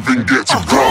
even get to rock.